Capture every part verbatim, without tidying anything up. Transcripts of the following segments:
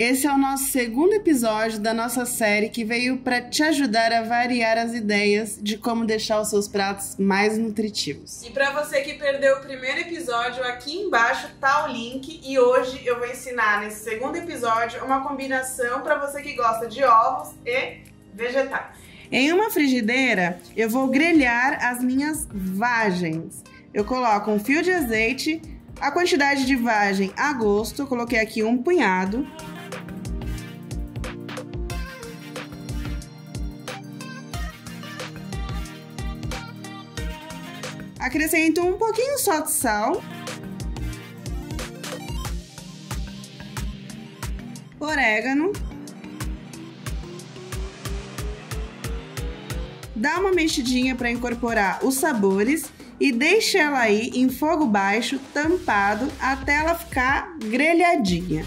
Esse é o nosso segundo episódio da nossa série que veio para te ajudar a variar as ideias de como deixar os seus pratos mais nutritivos. E para você que perdeu o primeiro episódio, aqui embaixo tá o link, e hoje eu vou ensinar nesse segundo episódio uma combinação para você que gosta de ovos e vegetais. Em uma frigideira, eu vou grelhar as minhas vagens. Eu coloco um fio de azeite, a quantidade de vagem a gosto, eu coloquei aqui um punhado. Acrescento um pouquinho só de sal, orégano. Dá uma mexidinha para incorporar os sabores e deixa ela aí em fogo baixo, tampado, até ela ficar grelhadinha.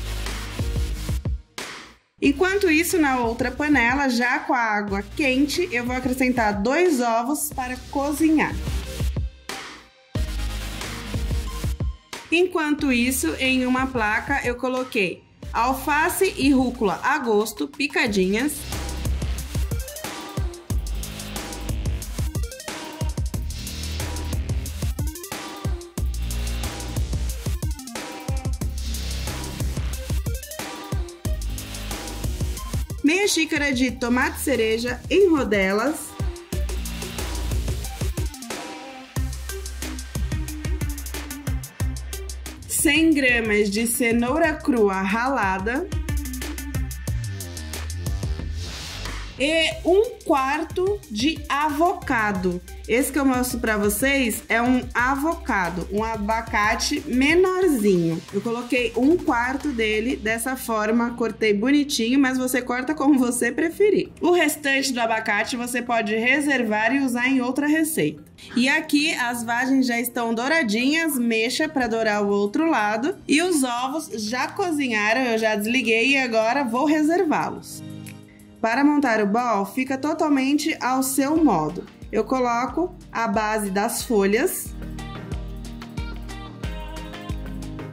Enquanto isso, na outra panela, já com a água quente, eu vou acrescentar dois ovos para cozinhar. Enquanto isso, em uma placa, eu coloquei alface e rúcula a gosto, picadinhas. Meia xícara de tomate cereja em rodelas. cem gramas de cenoura crua ralada e um quarto de avocado. Esse que eu mostro para vocês é um avocado, um abacate menorzinho. Eu coloquei um quarto dele dessa forma, cortei bonitinho, mas você corta como você preferir. O restante do abacate você pode reservar e usar em outra receita. E aqui as vagens já estão douradinhas, mexa para dourar o outro lado. E os ovos já cozinharam, eu já desliguei e agora vou reservá-los. Para montar o bowl, fica totalmente ao seu modo. Eu coloco a base das folhas.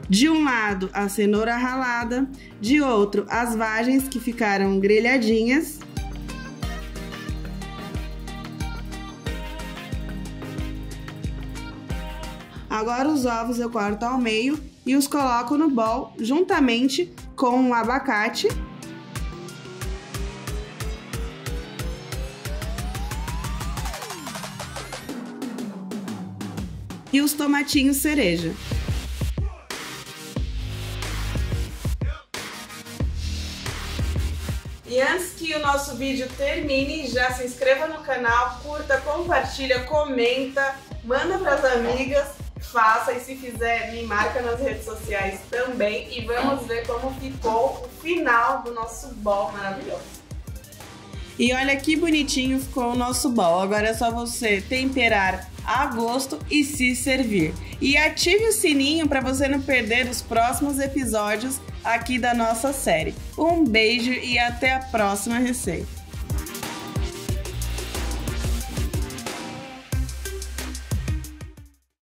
De um lado, a cenoura ralada. De outro, as vagens que ficaram grelhadinhas. Agora os ovos eu corto ao meio e os coloco no bowl juntamente com o abacate. E os tomatinhos cereja. E antes que o nosso vídeo termine, já se inscreva no canal, curta, compartilha, comenta, manda para as amigas, faça, e se fizer me marca nas redes sociais também, e vamos ver como ficou o final do nosso bowl maravilhoso. E olha que bonitinho ficou o nosso bowl. Agora é só você temperar a gosto e se servir. E ative o sininho para você não perder os próximos episódios aqui da nossa série. Um beijo e até a próxima receita.